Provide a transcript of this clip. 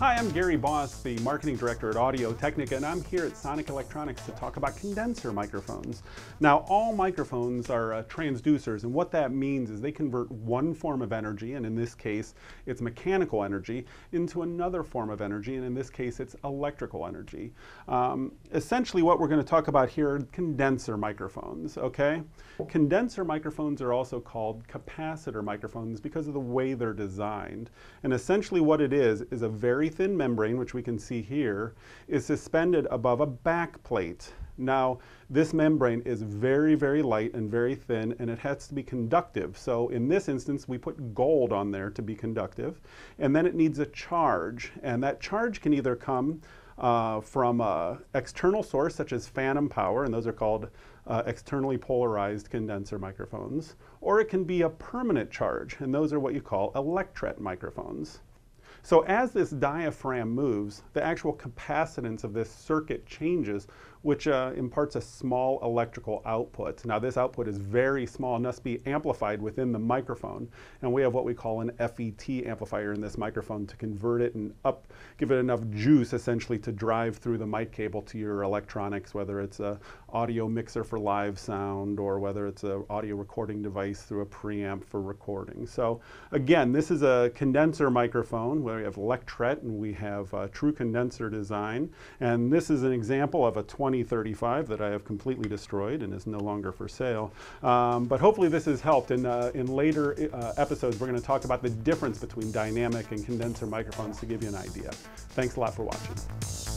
Hi, I'm Gary Boss, the Marketing Director at Audio Technica, and I'm here at Sonic Electronics to talk about condenser microphones. Now, all microphones are transducers, and what that means is they convert one form of energy, and in this case, it's mechanical energy, into another form of energy, and in this case, it's electrical energy. Essentially, what we're going to talk about here are condenser microphones, okay? Condenser microphones are also called capacitor microphones because of the way they're designed, and essentially what it is a very thin membrane, which we can see here, is suspended above a back plate. Now, this membrane is very, very light and very thin, and it has to be conductive. So in this instance, we put gold on there to be conductive, and then it needs a charge, and that charge can either come from an external source, such as phantom power, and those are called externally polarized condenser microphones, or it can be a permanent charge, and those are what you call Electret microphones. So as this diaphragm moves, the actual capacitance of this circuit changes, which imparts a small electrical output. Now this output is very small and must be amplified within the microphone. And we have what we call an FET amplifier in this microphone to convert it and give it enough juice essentially to drive through the mic cable to your electronics, whether it's an audio mixer for live sound or whether it's an audio recording device through a preamp for recording. So again, this is a condenser microphone where we have Electret and we have true condenser design. And this is an example of a 2035 that I have completely destroyed and is no longer for sale. But hopefully this has helped. In later episodes, we're going to talk about the difference between dynamic and condenser microphones to give you an idea. Thanks a lot for watching.